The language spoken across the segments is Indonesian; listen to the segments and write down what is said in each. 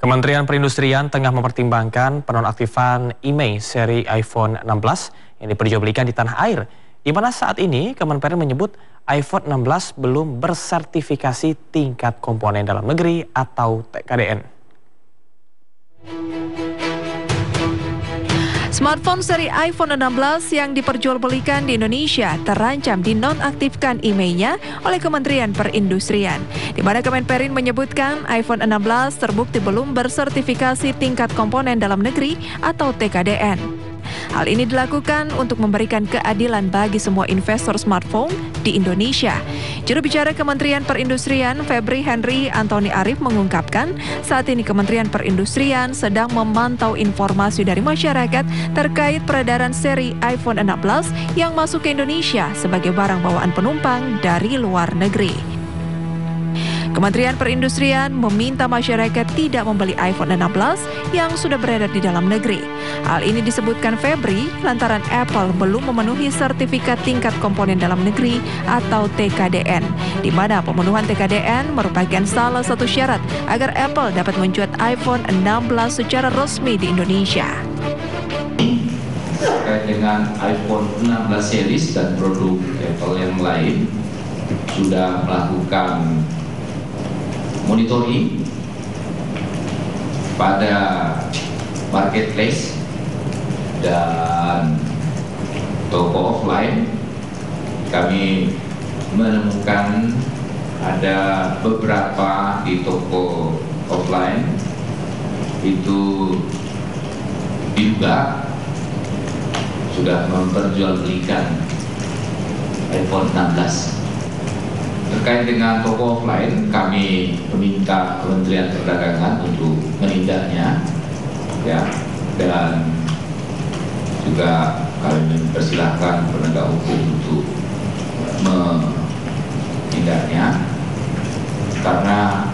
Kementerian Perindustrian tengah mempertimbangkan penonaktifan IMEI seri iPhone 16 yang diperjualbelikan di tanah air, di mana saat ini Kemenperin menyebut iPhone 16 belum bersertifikasi tingkat komponen dalam negeri atau TKDN. Smartphone seri iPhone 16 yang diperjualbelikan di Indonesia terancam dinonaktifkan IMEI-nya oleh Kementerian Perindustrian. Di mana Kemenperin menyebutkan iPhone 16 terbukti belum bersertifikasi tingkat komponen dalam negeri atau TKDN. Hal ini dilakukan untuk memberikan keadilan bagi semua investor smartphone di Indonesia. Juru bicara Kementerian Perindustrian Febri Hendri Antoni Arief mengungkapkan, saat ini Kementerian Perindustrian sedang memantau informasi dari masyarakat terkait peredaran seri iPhone 16 yang masuk ke Indonesia sebagai barang bawaan penumpang dari luar negeri. Kementerian Perindustrian meminta masyarakat tidak membeli iPhone 16 yang sudah beredar di dalam negeri. Hal ini disebutkan Febri lantaran Apple belum memenuhi sertifikat tingkat komponen dalam negeri atau TKDN, di mana pemenuhan TKDN merupakan salah satu syarat agar Apple dapat menjual iPhone 16 secara resmi di Indonesia. Terkait dengan iPhone 16 series dan produk Apple yang lain, sudah melakukan monitoring pada marketplace dan toko offline. Kami menemukan ada beberapa di toko offline itu diduga sudah memperjualbelikan iPhone 16. Terkait dengan toko offline, kami meminta Kementerian Perdagangan untuk menindaknya, ya, dan juga kami mempersilahkan penegak hukum untuk menindaknya karena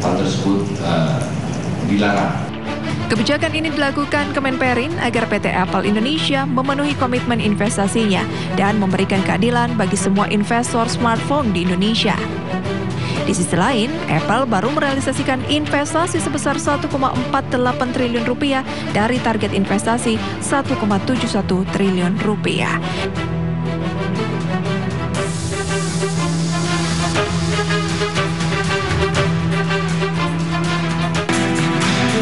hal tersebut dilarang. Kebijakan ini dilakukan Kemenperin agar PT Apple Indonesia memenuhi komitmen investasinya dan memberikan keadilan bagi semua investor smartphone di Indonesia. Di sisi lain, Apple baru merealisasikan investasi sebesar 1,48 triliun rupiah dari target investasi 1,71 triliun rupiah.